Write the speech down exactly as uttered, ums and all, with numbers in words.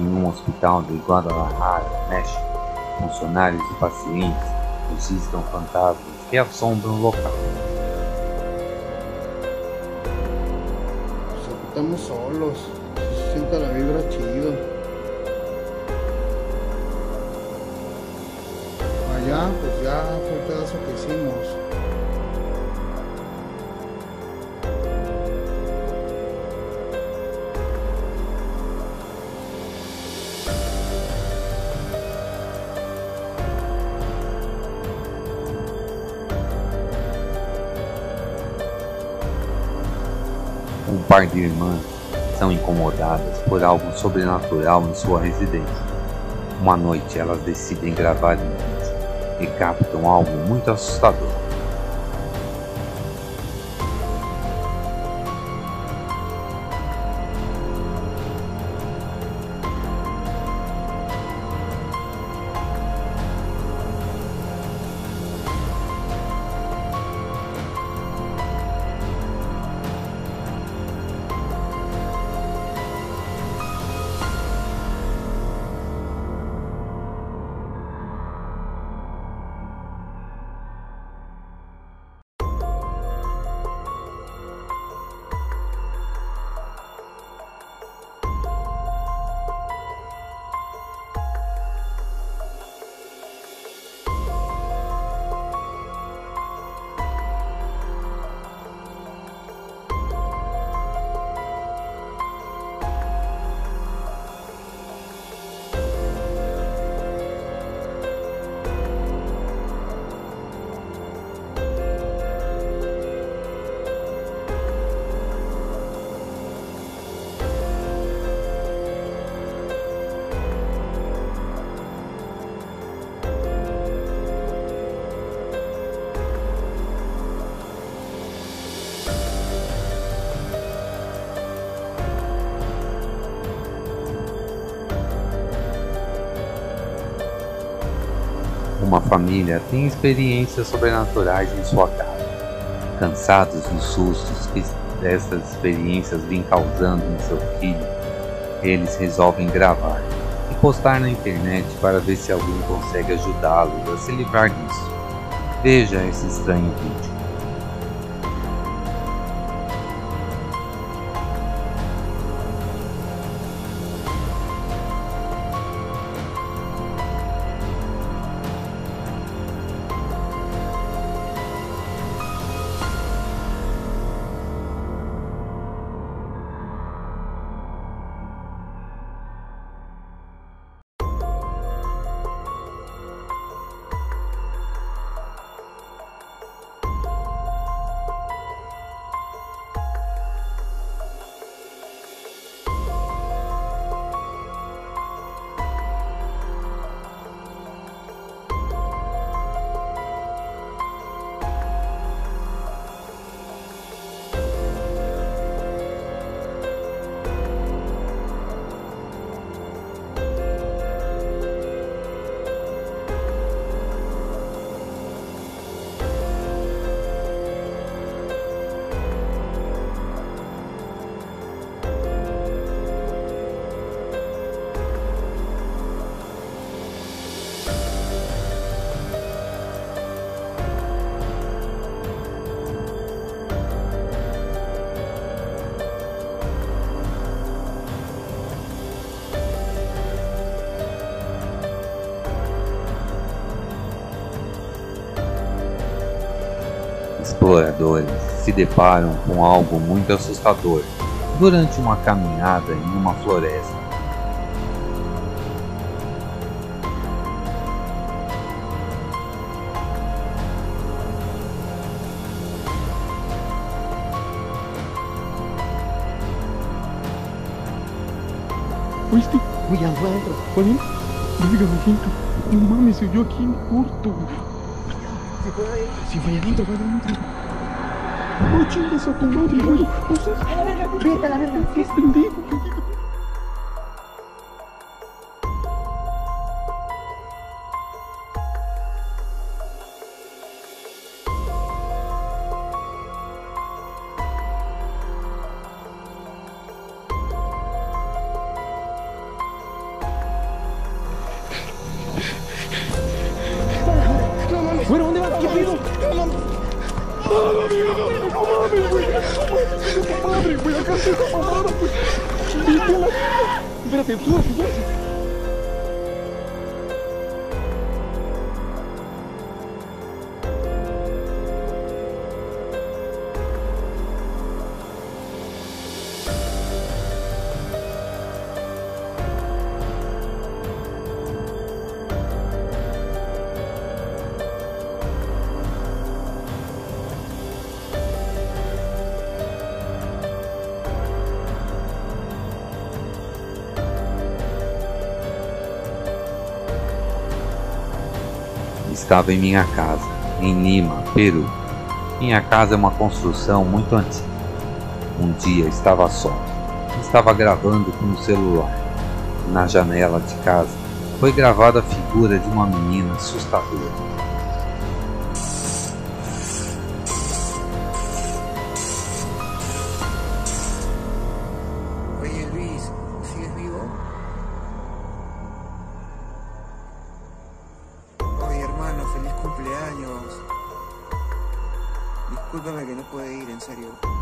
Em um hospital de Guadalajara, México, funcionários e pacientes visitam fantasmas que assombram o local. Nos ocultamos solos, se sienta la vibra chido. Allá, pues ya fue un pedazo que hicimos. Um par de irmãs são incomodadas por algo sobrenatural em sua residência. Uma noite elas decidem gravar um vídeo e captam algo muito assustador. Uma família tem experiências sobrenaturais em sua casa. Cansados dos sustos que estas experiências vêm causando em seu filho, eles resolvem gravar e postar na internet para ver se alguém consegue ajudá-los a se livrar disso. Veja esse estranho vídeo. Exploradores se deparam com algo muito assustador durante uma caminhada em uma floresta. Oíste, voy a ladra, ¿pueden? Yo lo siento, no mames, se oyó aquí en corto. Si fue adentro, si fue adentro, fue adentro. No chingues a tu madre, güey. O sea, vete a la verga, que es pendejo. amigo. Mamá, amigo, no mames, güey. Madre, güey, acá se está mamada, güey. Espérate, tú, tú. Estava em minha casa, em Lima, Peru. Minha casa é uma construção muito antiga. Um dia estava só. Estava gravando com o celular. Na janela de casa foi gravada a figura de uma menina assustadora. Oye, Luis, ¿sigues vivo? Hermano, feliz cumpleaños. Discúlpame que no pude ir, en serio.